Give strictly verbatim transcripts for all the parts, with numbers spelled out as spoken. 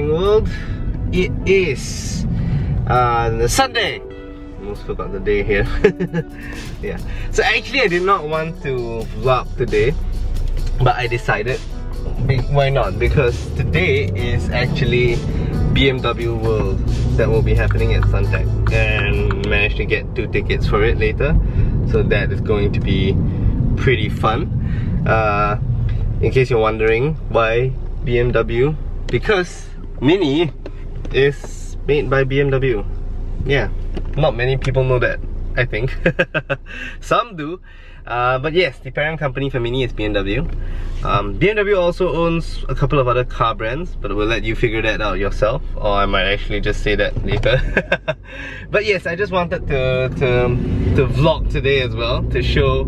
morning, world. It is uh, Sunday. Almost forgot the day here. Yeah. So actually, I did not want to vlog today, but I decided, be why not? Because today is actually B M W World that will be happening at Suntec, and managed to get two tickets for it later. So that is going to be pretty fun. Uh, in case you're wondering why B M W, because Mini is made by B M W. Yeah, not many people know that, I think. Some do, uh, but yes, the parent company for Mini is B M W. um, B M W also owns a couple of other car brands, but we'll let you figure that out yourself, or I might actually just say that later. But yes, I just wanted to, to, to vlog today as well, to show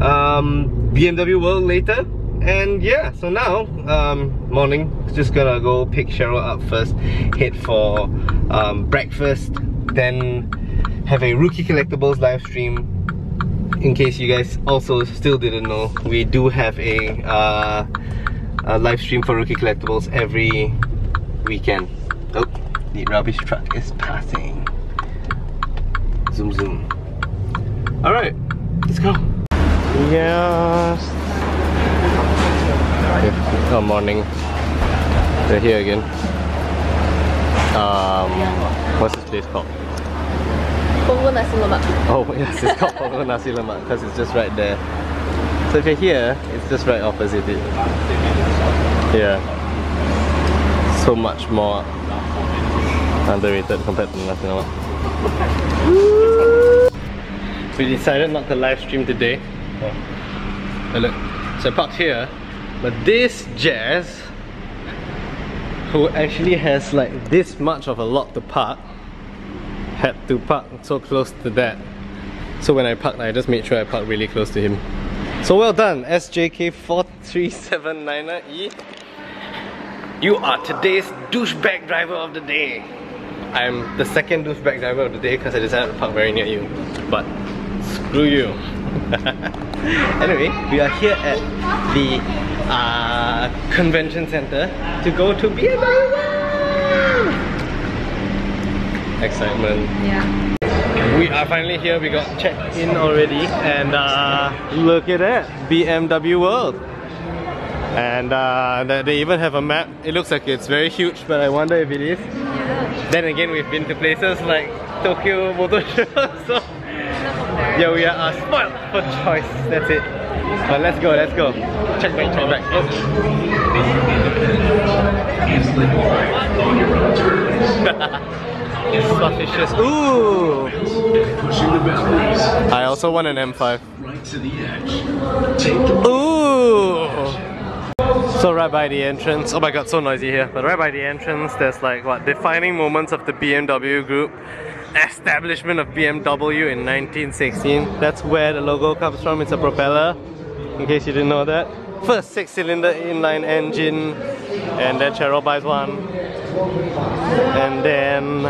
um, B M W World later. And yeah, so now, um, morning, just gonna go pick Cheryl up first, head for um, breakfast, then have a Rookie Collectibles live stream. In case you guys also still didn't know, we do have a, uh, a live stream for Rookie Collectibles every weekend. Oh, the rubbish truck is passing. Zoom zoom. Alright, let's go. Yes. Good morning. We're here again. Um, what's this place called? Pongo Nasi Lemak. Oh yes, it's called Pongo Nasi Lemak because it's just right there. So if you're here, it's just right opposite it. Yeah. So much more underrated compared to Nasi Lemak. We decided not to live stream today. Oh, look. So I parked here, but this Jazz, who actually has like this much of a lot to park, had to park so close to that. So when I parked, I just made sure I parked really close to him. So well done, S J K four three seven nine E. You are today's douchebag driver of the day. I'm the second douchebag driver of the day because I decided to park very near you. But screw you. Anyway, we are here at the uh, convention center to go to B M W. Excitement. Yeah. We are finally here. We got checked in already, and uh, look at that, B M W World. And uh, they even have a map. It looks like it's very huge, but I wonder if it is. Yeah. Then again, we've been to places like Tokyo Motor Show, so yeah, we are uh, spoiled for choice. That's it. But let's go. Let's go. Check back. Check back. Oh. Suspicious. Ooh! I also want an M five. Ooh! So right by the entrance, oh my god, so noisy here, but right by the entrance there's like what, defining moments of the B M W group, establishment of B M W in nineteen sixteen. That's where the logo comes from. It's a propeller, in case you didn't know that. First six-cylinder inline engine, and then Cheryl buys one. And then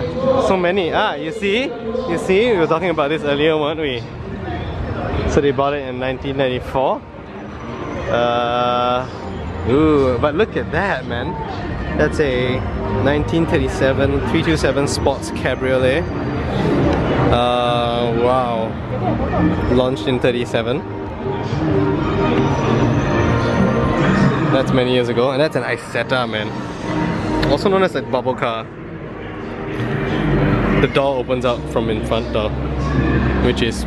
so many. Ah, you see? You see? We were talking about this earlier, weren't we? So they bought it in nineteen ninety-four. Uh, ooh, but look at that, man. That's a nineteen thirty-seven three two seven Sports Cabriolet. Uh, wow. Launched in thirty-seven. That's many years ago, and that's an Isetta, man. Also known as a bubble car. The door opens out from in front door, which is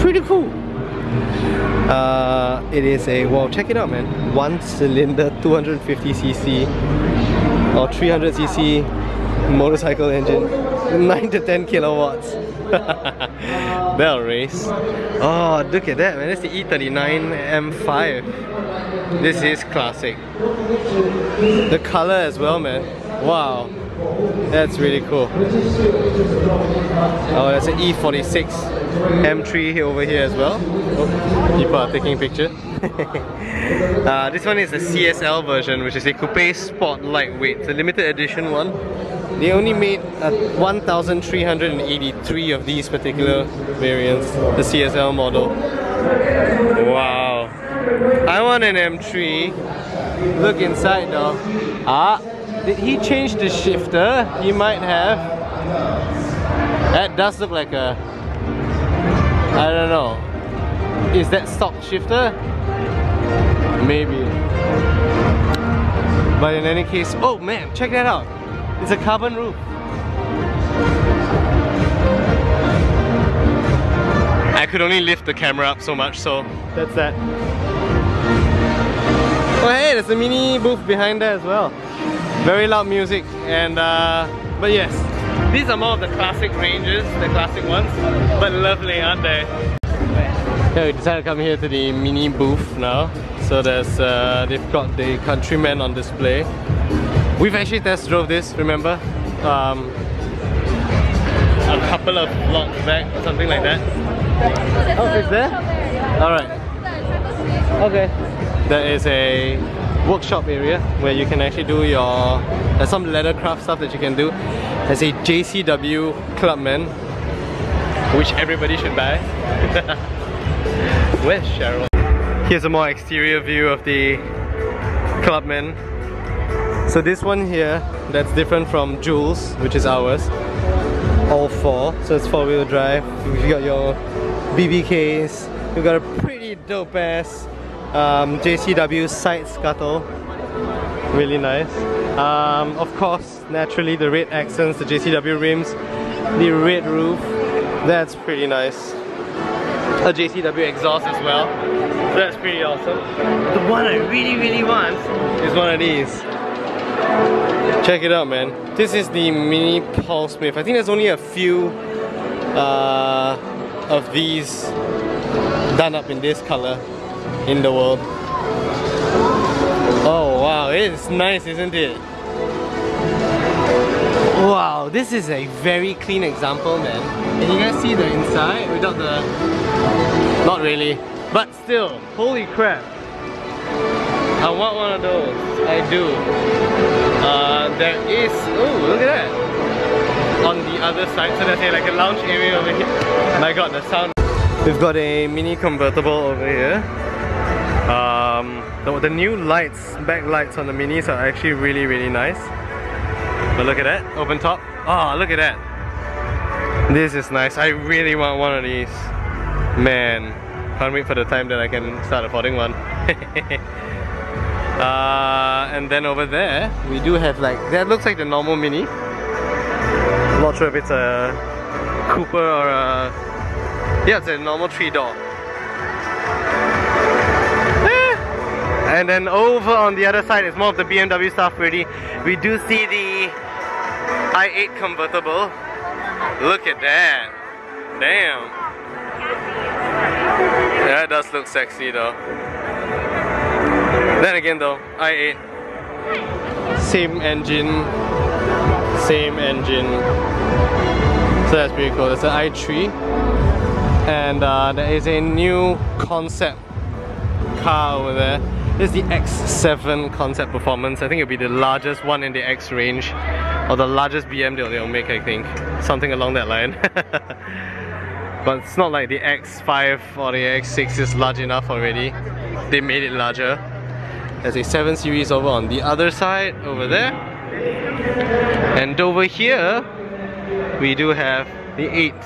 pretty cool. Uh, it is a, wow, check it out, man. One cylinder, two hundred fifty c c or three hundred c c motorcycle engine, nine to ten kilowatts. Bell race. Oh, look at that, man. That's the E thirty-nine M five. This is classic. The color as well, man. Wow. That's really cool. Oh, that's an E forty-six M three over here as well. Oh, people are taking pictures. uh, this one is the C S L version, which is a coupe sport lightweight. It's a limited edition one. They only made uh, one thousand three hundred eighty-three of these particular variants, the C S L model. Wow. I want an M three. Look inside now. Ah, Did he change the shifter? He might have. That does look like a... I don't know. Is that stock shifter? Maybe. But in any case, oh man, check that out. It's a carbon roof. I could only lift the camera up so much, so that's that. Oh hey, there's a mini booth behind there as well. Very loud music, and uh, but yes, these are more of the classic ranges, the classic ones, but lovely, aren't they? Yeah, we decided to come here to the mini booth now. So there's uh, they've got the Countryman on display. We've actually test drove this, remember? Um, a couple of blocks back or something like that. Oh, is there? All right. Okay. There is a workshop area where you can actually do your... There's some leather craft stuff that you can do. There's a J C W Clubman, which everybody should buy. Where's Cheryl? Here's a more exterior view of the Clubman. So this one here, that's different from Jules, which is ours. All four, so it's four wheel drive. You've got your B B Ks. You've got a pretty dope ass Um, J C W side scuttle, really nice. Um, of course, naturally the red accents, the J C W rims, the red roof, that's pretty nice. A J C W exhaust as well, so that's pretty awesome. The one I really really want is one of these. Check it out, man. This is the Mini Paul Smith. I think there's only a few uh, of these done up in this color in the world. Oh wow, it's nice, isn't it? Wow, this is a very clean example, man. Can you guys see the inside without the... Not really, but still, holy crap, I want one of those. I do. uh, There is... Oh, look at that on the other side. So there's like a lounge area over here. My god, the sound. We've got a mini convertible over here. Um, the, the new lights, backlights on the Minis are actually really really nice. But look at that, open top. Oh, look at that. This is nice. I really want one of these. Man, can't wait for the time that I can start affording one. uh, and then over there, we do have like, that looks like the normal Mini. Not sure if it's a Cooper or a... Yeah, it's a normal three-door. And then over on the other side is more of the B M W stuff really. We do see the i eight convertible. Look at that. Damn. Yeah, it does look sexy though. Then again though, i eight. Same engine. Same engine. So that's pretty cool. That's an i three. And uh, there is a new concept car over there. This is the X seven concept performance. I think it'll be the largest one in the X range, or the largest B M they'll, they'll make, I think. Something along that line. But it's not like the X five or the X six is large enough already. They made it larger. There's a seven series over on the other side, over there. And over here, we do have the eight,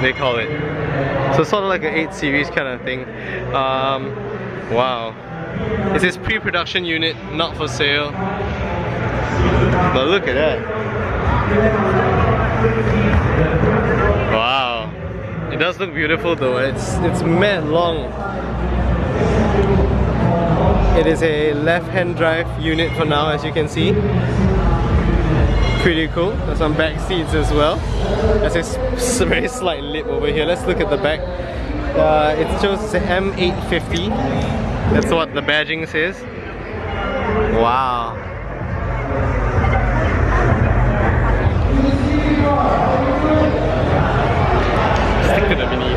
they call it. So sort of like an eight series kind of thing. Um, Wow, this is pre-production unit, not for sale. But look at that. Wow, it does look beautiful though. It's it's mad long. It is a left-hand drive unit for now, as you can see. Pretty cool. There's some back seats as well. There's a very slight lip over here. Let's look at the back. Uh, it shows the M eight fifty. That's what the badging says. Wow. Stick to the Mini.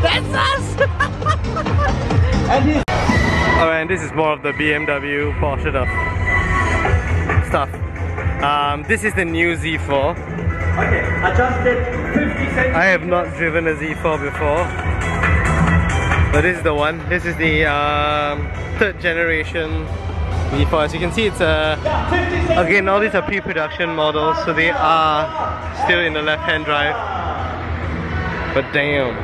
That's us. Alright, and this is more of the B M W Porsche stuff. Um, this is the new Z four. Okay, adjusted fifty centimeters. I have not driven a Z four before, but this is the one. This is the um, third generation Z four. As you can see, it's a... Again, all these are pre-production models, so they are still in the left-hand drive. But damn.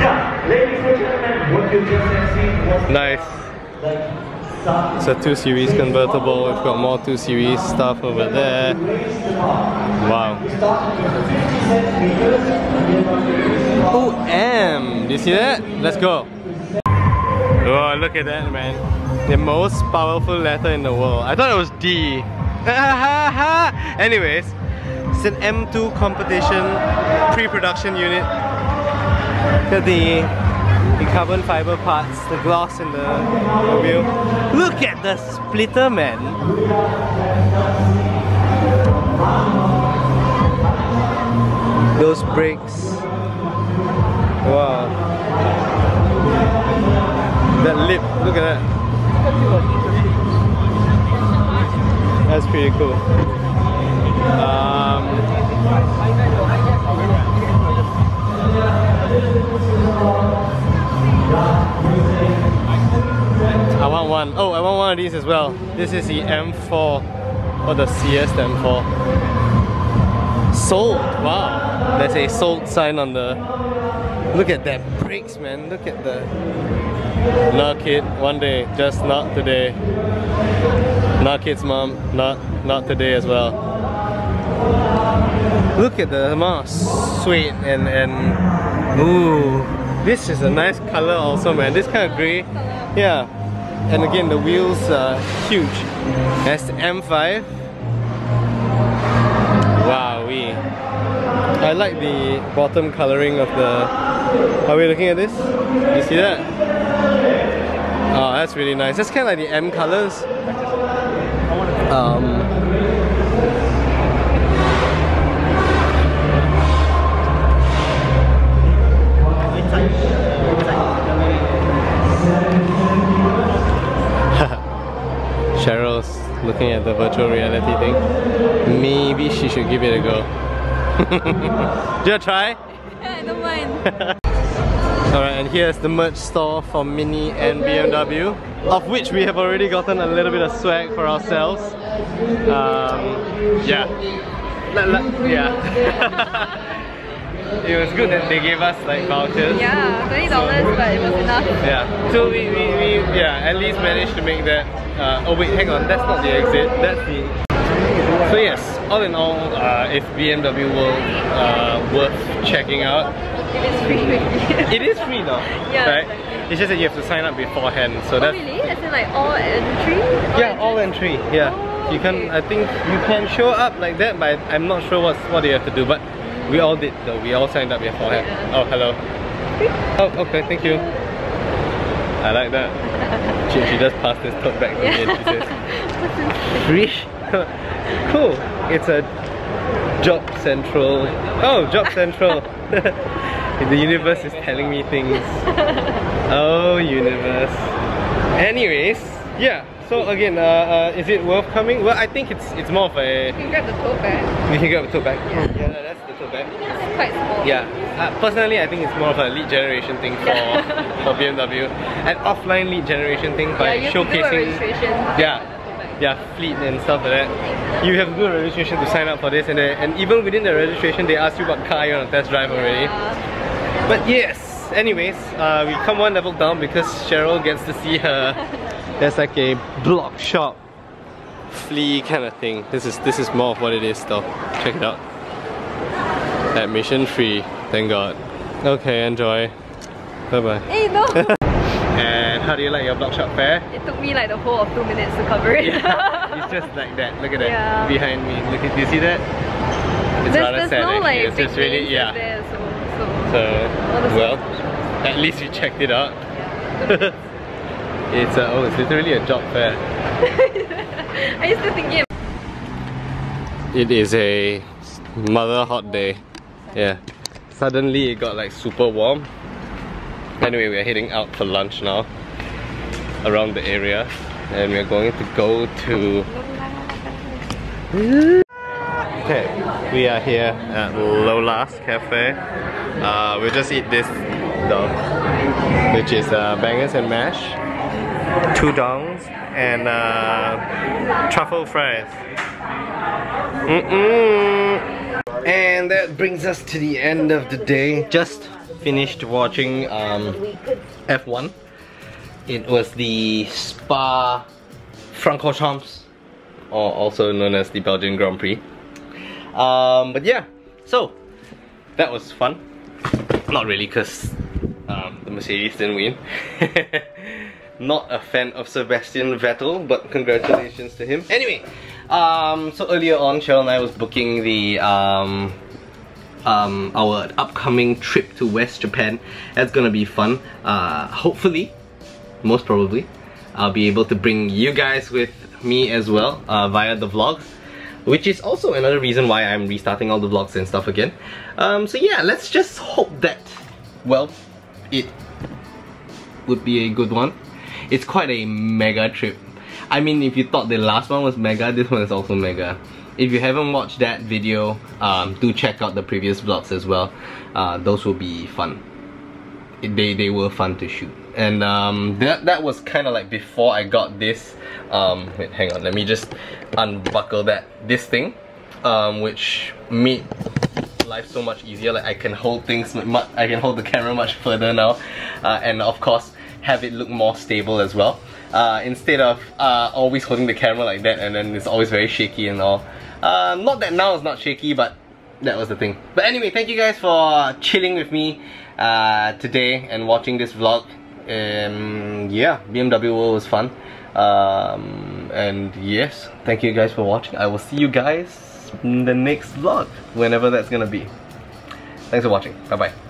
Yeah, ladies and gentlemen, what you just have seen was... Nice. It's a two series convertible. We've got more two series stuff over there. Wow. Oh, M! Do you see that? Let's go. Oh, look at that, man. The most powerful letter in the world. I thought it was D. Anyways, it's an M two competition pre-production unit. Look at the... the carbon fiber parts, the gloss in the wheel. Look at the splitter, man! Those brakes. Wow. That lip, look at that. That's pretty cool. Um, I want one. Oh, I want one of these as well. This is the M four or the C S M four. Sold! Wow! There's a sold sign on the... Look at that brakes, man. Look at the... Nah, kid. One day. Just not today. Nah, kid's mom. Not, not today as well. Look at the amount of suede and... and ooh. This is a nice color also, man. This kind of grey. Yeah. And again, the wheels are huge. That's the M five. Wowee. I like the bottom colouring of the... Are we looking at this? You see that? Oh, that's really nice. That's kind of like the M colours. Um... Cheryl's looking at the virtual reality thing. Maybe she should give it a go. Do you try? I don't mind. Alright, and here's the merch store for Mini and B M W, of which we have already gotten a little bit of swag for ourselves. Um, yeah. La, la, yeah. It was good that they gave us like vouchers. Yeah, twenty dollars, but it was enough. Yeah, so we, we, we yeah, at least managed to make that. Uh, oh wait, hang on, that's not the exit, that's the... So yes, all in all, uh, if B M W were uh, worth checking out... It is free. It is free though, yeah, right? Exactly. It's just that you have to sign up beforehand, so that's... Oh really? That's in like all entry? All yeah, entry? all entry, yeah. Oh, you can, okay. I think you can show up like that, but I'm not sure what's, what you have to do, but we all did though, we all signed up beforehand. Yeah. Oh, hello. Oh, okay, thank you. I like that. She, she just passed this tote back to yeah. me and she says, "Rish." Cool. It's a Job Central. Oh, Job Central. The universe is telling me things. Oh, universe. Anyways, yeah. So again, uh, uh, is it worth coming? Well, I think it's it's more of a... You can grab the tote bag. You can grab the tote bag. Yeah, yeah, that's the tote bag. It's quite small. Yeah. Uh, personally, I think it's more of a lead generation thing for, for B M W. An offline lead generation thing by yeah, showcasing... Yeah, yeah, fleet and stuff like that. You have to do a registration to sign up for this, and they, and even within the registration, they ask you what car you're on a test drive already. Yeah. But yes, anyways, uh, we come one level down because Cheryl gets to see her... There's like a block shop flea kind of thing. This is, this is more of what it is though. Check it out. Admission free. Thank God. Okay, enjoy. Bye bye. Hey, no! And how do you like your block shop fare? It took me like the whole of two minutes to cover it. Yeah, it's just like that. Look at that. Yeah. Behind me. Look at, do you see that? It's there's, rather there's sad. No, like, it's just really, yeah. There, so, so, so well, at least you checked it out. Yeah, it's a, oh, it's literally a job fair. I used to think it. It is a mother hot day. Yeah. Suddenly it got like super warm. Anyway, we're heading out for lunch now around the area, and we're going to go to... Okay, We are here at Lola's Cafe. Uh, we'll just eat this dong, which is uh, bangers and mash, two dongs, and uh, truffle fries. Mm-mm. And that brings us to the end of the day. Just finished watching um, F one. It was the Spa-Francorchamps, or also known as the Belgian Grand Prix. Um, but yeah, so that was fun. Not really, because um, the Mercedes didn't win. Not a fan of Sebastian Vettel, but congratulations to him. Anyway, um, so earlier on, Cheryl and I was booking the um, um, our upcoming trip to West Japan. That's gonna be fun. Uh, hopefully, most probably, I'll be able to bring you guys with me as well uh, via the vlogs, which is also another reason why I'm restarting all the vlogs and stuff again. Um, so yeah, let's just hope that, well, it would be a good one. It's quite a mega trip. I mean, if you thought the last one was mega, this one is also mega. If you haven't watched that video, um, do check out the previous vlogs as well. Uh, those will be fun. They, they were fun to shoot. And um, that, that was kind of like before I got this um, wait, hang on, let me just unbuckle that this thing um, which made life so much easier. Like I can hold things much, I can hold the camera much further now, uh, and of course have it look more stable as well, uh, instead of uh, always holding the camera like that and then it's always very shaky and all. Uh, not that now it's not shaky, but that was the thing. But anyway, thank you guys for chilling with me uh, today and watching this vlog. Um, yeah, B M W World was fun, um, and yes, thank you guys for watching. I will see you guys in the next vlog, whenever that's gonna be. Thanks for watching, bye bye.